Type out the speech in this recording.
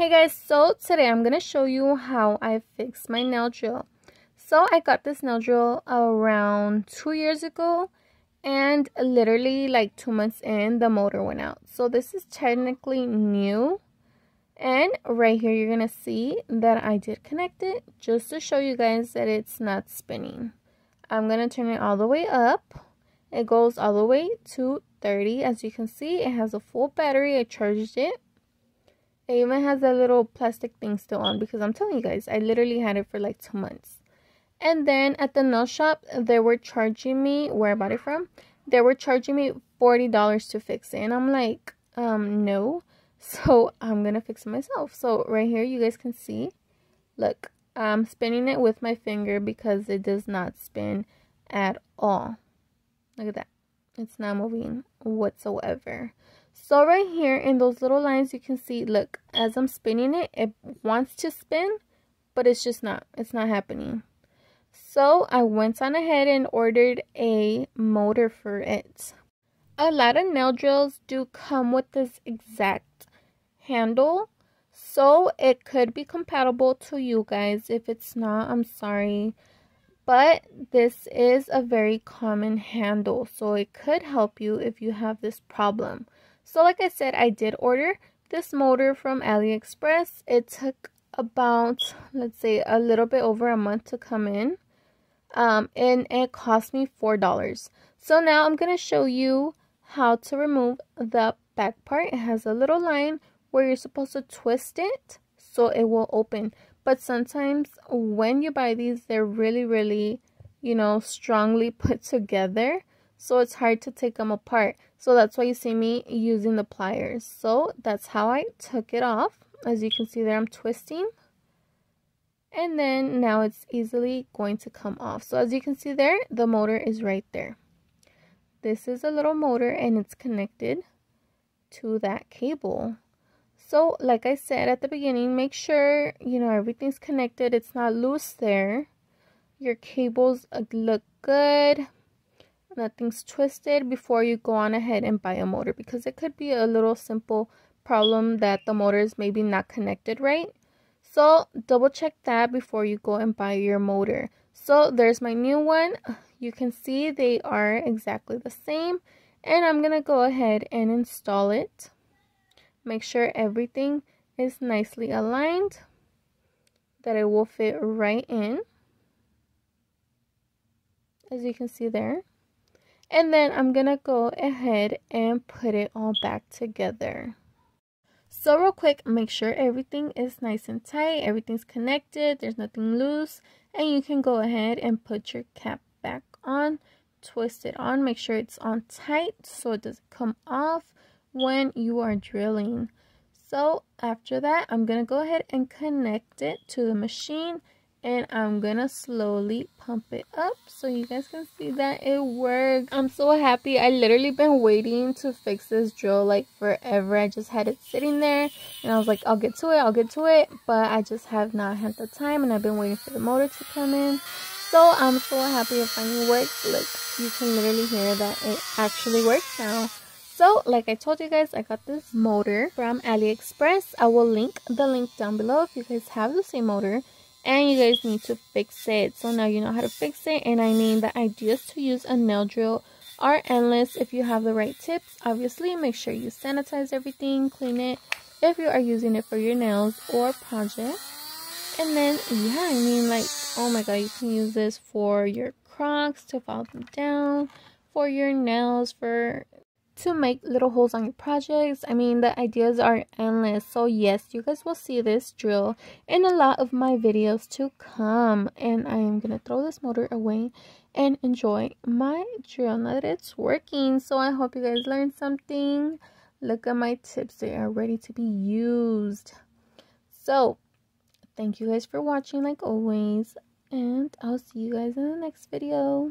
Hey guys, so today I'm going to show you how I fixed my nail drill. So I got this nail drill around 2 years ago, and literally like 2 months in, the motor went out. So this is technically new, and right here you're going to see that I did connect it just to show you guys that it's not spinning. I'm going to turn it all the way up. It goes all the way to 30. As you can see, it has a full battery. I charged it. It even has that little plastic thing still on because I'm telling you guys, I literally had it for like 2 months. And then at the nail shop, they were charging me, where I bought it from, they were charging me $40 to fix it. And I'm like, no. So I'm going to fix it myself. So right here, you guys can see, look, I'm spinning it with my finger because it does not spin at all. Look at that. It's not moving whatsoever. So right here in those little lines, you can see, look, as I'm spinning it, it wants to spin, but it's just not. It's not happening. So I went on ahead and ordered a motor for it. A lot of nail drills do come with this exact handle, so it could be compatible to you guys. If it's not, I'm sorry. But this is a very common handle, so it could help you if you have this problem. So like I said, I did order this motor from AliExpress. It took about, let's say, a little bit over a month to come in. And it cost me $4. So now I'm going to show you how to remove the back part. It has a little line where you're supposed to twist it so it will open. But sometimes when you buy these, they're really, really, you know, strongly put together. So it's hard to take them apart. So that's why you see me using the pliers. So that's how I took it off. As you can see there, I'm twisting. And then now it's easily going to come off. So as you can see there, the motor is right there. This is a little motor and it's connected to that cable. So like I said at the beginning, make sure, you know, everything's connected. It's not loose there. Your cables look good. Nothing's twisted before you go on ahead and buy a motor, because it could be a little simple problem that the motor is maybe not connected right. So double check that before you go and buy your motor. So there's my new one. You can see they are exactly the same. And I'm going to go ahead and install it. Make sure everything is nicely aligned, that it will fit right in, as you can see there. And then I'm going to go ahead and put it all back together. So real quick, make sure everything is nice and tight, everything's connected, there's nothing loose. And you can go ahead and put your cap back on, twist it on, make sure it's on tight so it doesn't come off when you are drilling. So after that, I'm gonna go ahead and connect it to the machine, and I'm gonna slowly pump it up so you guys can see that it worked. I'm so happy. I literally been waiting to fix this drill like forever. I just had it sitting there and I was like, I'll get to it, but I just have not had the time, and I've been waiting for the motor to come in. So I'm so happy it finally worked. Look, you can literally hear that it actually works now. So, like I told you guys, I got this motor from AliExpress. I will link the link down below if you guys have the same motor and you guys need to fix it. So now you know how to fix it. And I mean, the ideas to use a nail drill are endless if you have the right tips. Obviously, make sure you sanitize everything, clean it if you are using it for your nails or project. And then, yeah, I mean, like, oh my god, you can use this for your Crocs, to file them down, for your nails, for... to make little holes on your projects. I mean, the ideas are endless. So yes, you guys will see this drill in a lot of my videos to come. And I am gonna throw this motor away and enjoy my drill now that it's working. So I hope you guys learned something. Look at my tips, they are ready to be used. So thank you guys for watching like always, and I'll see you guys in the next video.